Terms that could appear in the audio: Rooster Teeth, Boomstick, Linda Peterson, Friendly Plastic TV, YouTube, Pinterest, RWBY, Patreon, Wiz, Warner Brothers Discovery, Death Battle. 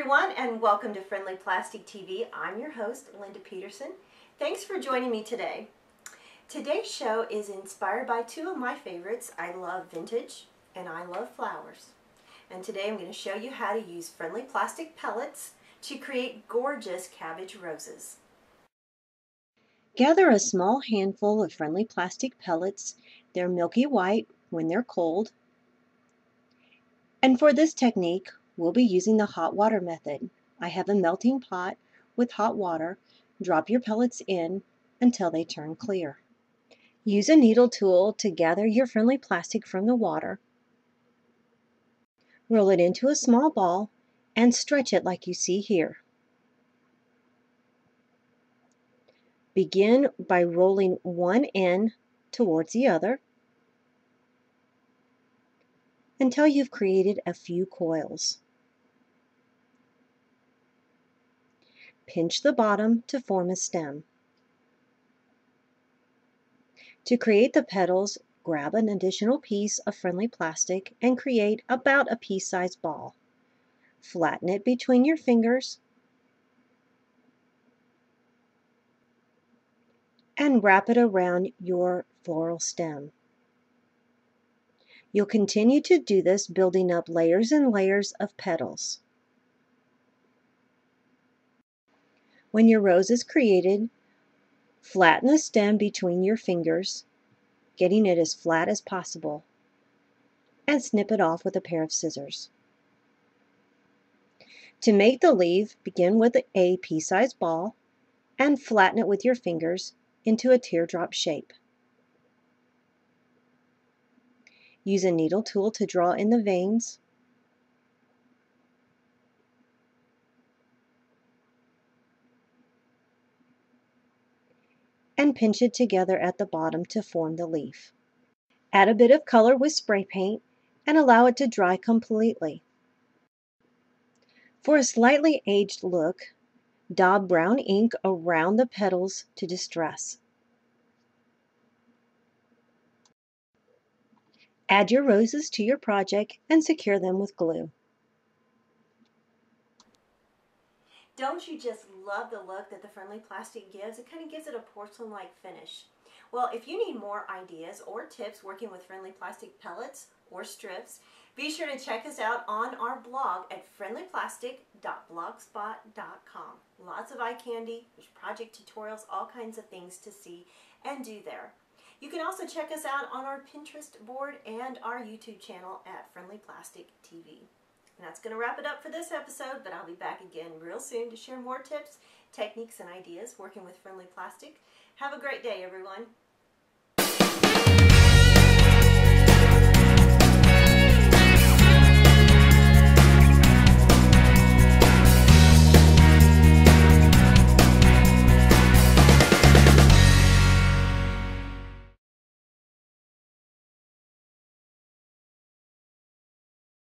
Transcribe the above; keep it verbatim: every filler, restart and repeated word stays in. everyone, and welcome to Friendly Plastic T V. I'm your host, Linda Peterson. Thanks for joining me today. Today's show is inspired by two of my favorites. I love vintage and I love flowers. And today I'm going to show you how to use friendly plastic pellets to create gorgeous cabbage roses. Gather a small handful of friendly plastic pellets. They're milky white when they're cold. And for this technique, we'll be using the hot water method. I have a melting pot with hot water. Drop your pellets in until they turn clear. Use a needle tool to gather your friendly plastic from the water. Roll it into a small ball and stretch it like you see here. Begin by rolling one end towards the other until you've created a few coils. Pinch the bottom to form a stem. To create the petals, grab an additional piece of friendly plastic and create about a pea-sized ball. Flatten it between your fingers and wrap it around your floral stem. You'll continue to do this, building up layers and layers of petals. When your rose is created, flatten the stem between your fingers, getting it as flat as possible, and snip it off with a pair of scissors. To make the leaf, begin with a pea-sized ball and flatten it with your fingers into a teardrop shape. Use a needle tool to draw in the veins. And pinch it together at the bottom to form the leaf. Add a bit of color with spray paint and allow it to dry completely. For a slightly aged look, daub brown ink around the petals to distress. Add your roses to your project and secure them with glue. Don't you just love the look that the friendly plastic gives? It kind of gives it a porcelain-like finish. Well, if you need more ideas or tips working with friendly plastic pellets or strips, be sure to check us out on our blog at friendly plastic dot blogspot dot com. Lots of eye candy, there's project tutorials, all kinds of things to see and do there. You can also check us out on our Pinterest board and our YouTube channel at Friendly Plastic T V. And that's going to wrap it up for this episode, but I'll be back again real soon to share more tips, techniques, and ideas working with friendly plastic. Have a great day, everyone.